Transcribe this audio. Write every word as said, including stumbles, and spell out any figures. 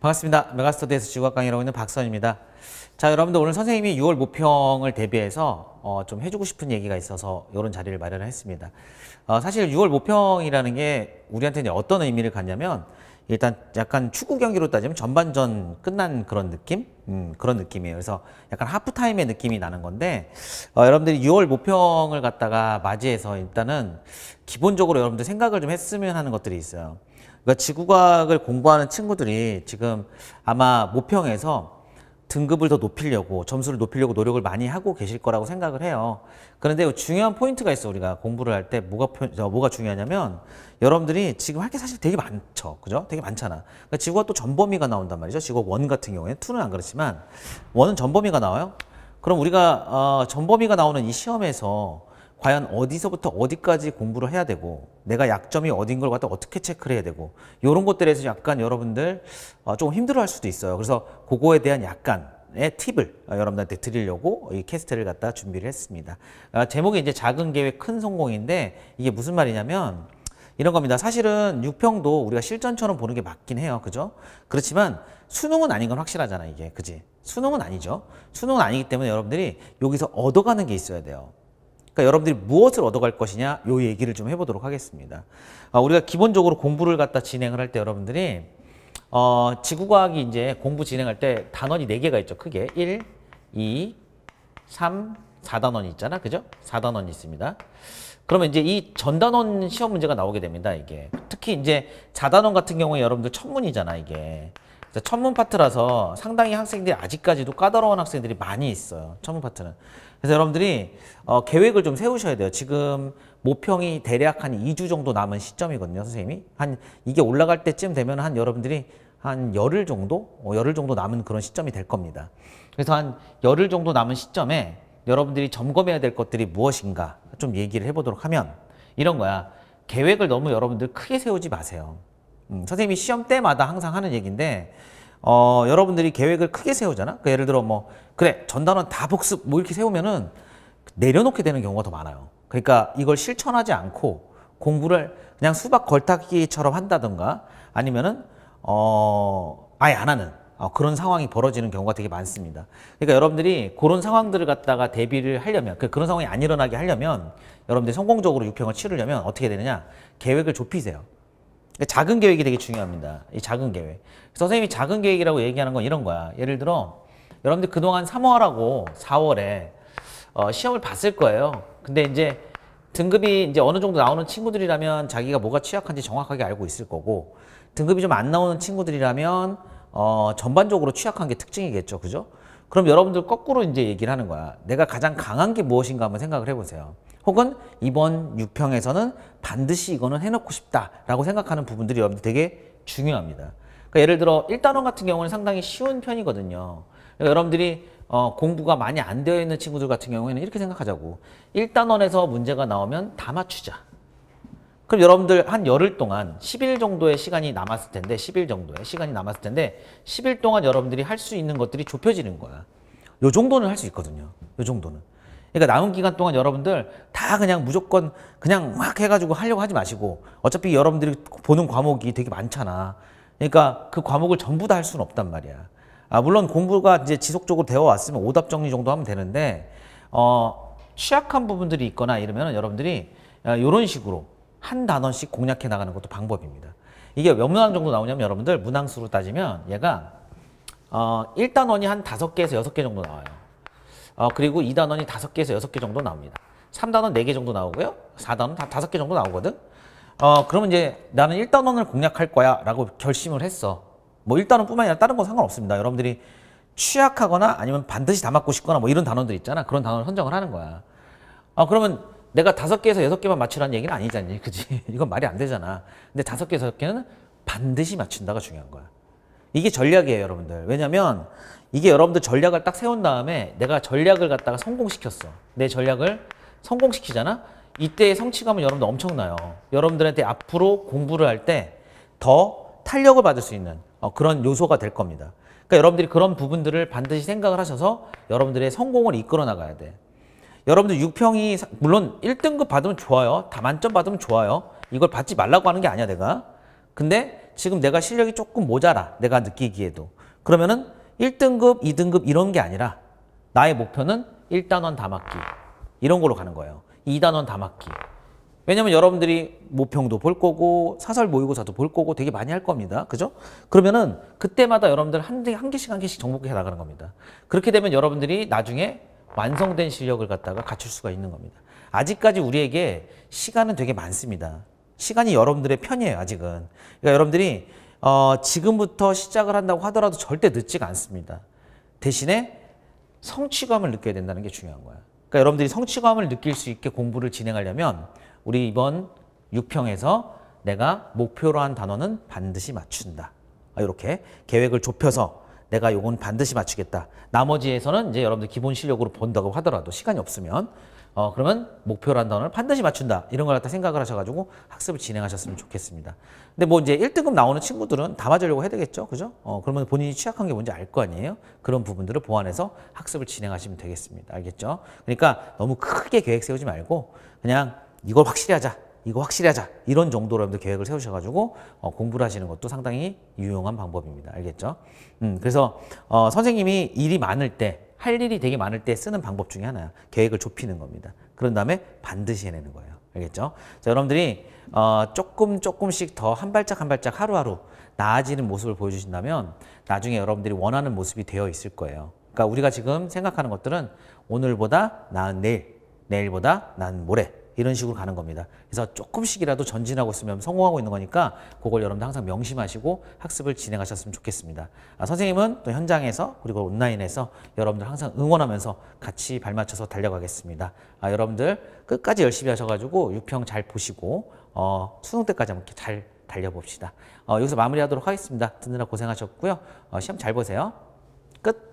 반갑습니다. 메가스터디에서 지구학 강의를 하고 있는 박선입니다. 자, 여러분들 오늘 선생님이 유월 모평을 대비해서 어, 좀 해주고 싶은 얘기가 있어서 이런 자리를 마련을 했습니다. 어, 사실 유월 모평이라는 게 우리한테 이제 어떤 의미를 갖냐면 일단 약간 축구 경기로 따지면 전반전 끝난 그런 느낌? 음, 그런 느낌이에요. 그래서 약간 하프타임의 느낌이 나는 건데 어, 여러분들이 유월 모평을 갖다가 맞이해서 일단은 기본적으로 여러분들 생각을 좀 했으면 하는 것들이 있어요. 그러니까 지구과학을 공부하는 친구들이 지금 아마 모평에서 등급을 더 높이려고 점수를 높이려고 노력을 많이 하고 계실 거라고 생각을 해요. 그런데 중요한 포인트가 있어. 우리가 공부를 할 때 뭐가, 뭐가 중요하냐면 여러분들이 지금 할 게 사실 되게 많죠. 그죠? 되게 많잖아. 그러니까 지구가 또 전범위가 나온단 말이죠. 지구학 일 같은 경우에는 이는 안 그렇지만 일은 전범위가 나와요. 그럼 우리가 어, 전범위가 나오는 이 시험에서 과연 어디서부터 어디까지 공부를 해야 되고 내가 약점이 어딘 걸 갖다 어떻게 체크를 해야 되고 이런 것들에서 약간 여러분들 조금 힘들어할 수도 있어요. 그래서 그거에 대한 약간의 팁을 여러분들한테 드리려고 이 캐스트를 갖다 준비를 했습니다. 제목이 이제 작은 계획 큰 성공인데 이게 무슨 말이냐면 이런 겁니다. 사실은 육평도 우리가 실전처럼 보는 게 맞긴 해요. 그죠? 그렇지만 수능은 아닌 건 확실하잖아 이게. 그지? 수능은 아니죠. 수능은 아니기 때문에 여러분들이 여기서 얻어가는 게 있어야 돼요. 그러니까 여러분들이 무엇을 얻어갈 것이냐 요 얘기를 좀 해보도록 하겠습니다. 아, 우리가 기본적으로 공부를 갖다 진행을 할 때 여러분들이 어, 지구과학이 이제 공부 진행할 때 단원이 네 개가 있죠. 크게 일, 이, 삼, 사 단원이 있잖아. 그죠? 사 단원이 있습니다. 그러면 이제 이 전단원 시험 문제가 나오게 됩니다. 이게 특히 이제 사 단원 같은 경우에 여러분들 천문이잖아 이게. 천문 파트라서 상당히 학생들이 아직까지도 까다로운 학생들이 많이 있어요. 천문 파트는. 그래서 여러분들이 어, 계획을 좀 세우셔야 돼요. 지금 모평이 대략 한 이 주 정도 남은 시점이거든요. 선생님이. 한 이게 올라갈 때쯤 되면 한 여러분들이 한 열흘 정도? 어, 열흘 정도 남은 그런 시점이 될 겁니다. 그래서 한 열흘 정도 남은 시점에 여러분들이 점검해야 될 것들이 무엇인가 좀 얘기를 해보도록 하면 이런 거야. 계획을 너무 여러분들 크게 세우지 마세요. 음, 선생님이 시험 때마다 항상 하는 얘기인데 어, 여러분들이 계획을 크게 세우잖아. 그러니까 예를 들어 뭐 그래 전단원 다 복습 뭐 이렇게 세우면은 내려놓게 되는 경우가 더 많아요. 그러니까 이걸 실천하지 않고 공부를 그냥 수박 걸타기처럼 한다던가 아니면은 어, 아예 안 하는 어, 그런 상황이 벌어지는 경우가 되게 많습니다. 그러니까 여러분들이 그런 상황들을 갖다가 대비를 하려면 그러니까 그런 상황이 안 일어나게 하려면 여러분들이 성공적으로 육평을 치르려면 어떻게 되느냐 계획을 좁히세요. 작은 계획이 되게 중요합니다. 이 작은 계획. 선생님이 작은 계획이라고 얘기하는 건 이런 거야. 예를 들어 여러분들 그동안 삼월하고 사월에 어, 시험을 봤을 거예요. 근데 이제 등급이 이제 어느 정도 나오는 친구들이라면 자기가 뭐가 취약한지 정확하게 알고 있을 거고 등급이 좀 안 나오는 친구들이라면 어, 전반적으로 취약한 게 특징이겠죠. 그죠? 그럼 여러분들 거꾸로 이제 얘기를 하는 거야. 내가 가장 강한 게 무엇인가 한번 생각을 해보세요. 혹은 이번 육평에서는 반드시 이거는 해놓고 싶다라고 생각하는 부분들이 여러분들 되게 중요합니다. 그러니까 예를 들어 일 단원 같은 경우는 상당히 쉬운 편이거든요. 그러니까 여러분들이 어, 공부가 많이 안 되어 있는 친구들 같은 경우에는 이렇게 생각하자고. 일 단원에서 문제가 나오면 다 맞추자. 그럼 여러분들 한 열흘 동안 십 일 정도의 시간이 남았을 텐데 십 일 정도의 시간이 남았을 텐데 십 일 동안 여러분들이 할 수 있는 것들이 좁혀지는 거야. 요 정도는 할 수 있거든요. 요 정도는. 그러니까 남은 기간 동안 여러분들 다 그냥 무조건 그냥 막 해가지고 하려고 하지 마시고 어차피 여러분들이 보는 과목이 되게 많잖아. 그러니까 그 과목을 전부 다 할 수는 없단 말이야. 아, 물론 공부가 이제 지속적으로 되어 왔으면 오답 정리 정도 하면 되는데 어, 취약한 부분들이 있거나 이러면 여러분들이 이런 식으로 한 단원씩 공략해 나가는 것도 방법입니다. 이게 몇 문항 정도 나오냐면 여러분들 문항수로 따지면 얘가 어, 일 단원이 한 다섯 개에서 여섯 개 정도 나와요. 어, 그리고 이 단원이 다섯 개에서 여섯 개 정도 나옵니다. 삼 단원 네 개 정도 나오고요. 사 단원 다 다섯 개 정도 나오거든. 어, 그러면 이제 나는 일 단원을 공략할 거야 라고 결심을 했어. 뭐 일 단원 뿐만 아니라 다른 건 상관없습니다. 여러분들이 취약하거나 아니면 반드시 다 맞고 싶거나 뭐 이런 단원들 있잖아. 그런 단원을 선정을 하는 거야. 어, 그러면 내가 다섯 개에서 여섯 개만 맞추라는 얘기는 아니잖니. 그지? 이건 말이 안 되잖아. 근데 다섯 개에서 여섯 개는 반드시 맞춘다가 중요한 거야. 이게 전략이에요, 여러분들. 왜냐면 이게 여러분들 전략을 딱 세운 다음에 내가 전략을 갖다가 성공시켰어. 내 전략을 성공시키잖아? 이때의 성취감은 여러분들 엄청나요. 여러분들한테 앞으로 공부를 할 때 더 탄력을 받을 수 있는 그런 요소가 될 겁니다. 그러니까 여러분들이 그런 부분들을 반드시 생각을 하셔서 여러분들의 성공을 이끌어 나가야 돼. 여러분들 육평이 물론 일 등급 받으면 좋아요. 다 만점 받으면 좋아요. 이걸 받지 말라고 하는 게 아니야, 내가. 근데 지금 내가 실력이 조금 모자라, 내가 느끼기에도. 그러면은 일 등급, 이 등급 이런 게 아니라 나의 목표는 일 단원 다 맞기, 이런 걸로 가는 거예요. 이 단원 다 맞기. 왜냐면 여러분들이 모평도 볼 거고 사설 모의고사도 볼 거고 되게 많이 할 겁니다. 그죠? 그러면은 그때마다 여러분들 한, 한 개씩 한 개씩 정복해 나가는 겁니다. 그렇게 되면 여러분들이 나중에 완성된 실력을 갖다가 갖출 수가 있는 겁니다. 아직까지 우리에게 시간은 되게 많습니다. 시간이 여러분들의 편이에요, 아직은. 그러니까 여러분들이 어, 지금부터 시작을 한다고 하더라도 절대 늦지가 않습니다. 대신에 성취감을 느껴야 된다는 게 중요한 거야. 그러니까 여러분들이 성취감을 느낄 수 있게 공부를 진행하려면 우리 이번 육 평에서 내가 목표로 한 단어는 반드시 맞춘다. 이렇게 계획을 좁혀서 내가 요건 반드시 맞추겠다. 나머지에서는 이제 여러분들 기본 실력으로 본다고 하더라도 시간이 없으면 어 그러면 목표란 단어를 반드시 맞춘다, 이런 걸 갖다 생각을 하셔가지고 학습을 진행하셨으면 좋겠습니다. 근데 뭐 이제 일 등급 나오는 친구들은 다 맞으려고 해야 되겠죠, 그죠? 어 그러면 본인이 취약한 게 뭔지 알 거 아니에요. 그런 부분들을 보완해서 학습을 진행하시면 되겠습니다. 알겠죠? 그러니까 너무 크게 계획 세우지 말고 그냥 이걸 확실히 하자, 이거 확실히 하자, 이런 정도로 여러분들 계획을 세우셔가지고 어, 공부를 하시는 것도 상당히 유용한 방법입니다. 알겠죠? 음, 그래서 어, 선생님이 일이 많을 때, 할 일이 되게 많을 때 쓰는 방법 중에 하나야. 계획을 좁히는 겁니다. 그런 다음에 반드시 해내는 거예요. 알겠죠? 자, 여러분들이 어, 조금 조금씩 더 한 발짝 한 발짝 하루하루 나아지는 모습을 보여주신다면 나중에 여러분들이 원하는 모습이 되어 있을 거예요. 그러니까 우리가 지금 생각하는 것들은 오늘보다 나은 내일, 내일보다 나은 모레, 이런 식으로 가는 겁니다. 그래서 조금씩이라도 전진하고 있으면 성공하고 있는 거니까 그걸 여러분들 항상 명심하시고 학습을 진행하셨으면 좋겠습니다. 아, 선생님은 또 현장에서 그리고 온라인에서 여러분들 항상 응원하면서 같이 발맞춰서 달려가겠습니다. 아, 여러분들 끝까지 열심히 하셔가지고 육 평 잘 보시고 어, 수능 때까지 함께 잘 달려봅시다. 어, 여기서 마무리하도록 하겠습니다. 듣느라 고생하셨고요. 어, 시험 잘 보세요. 끝!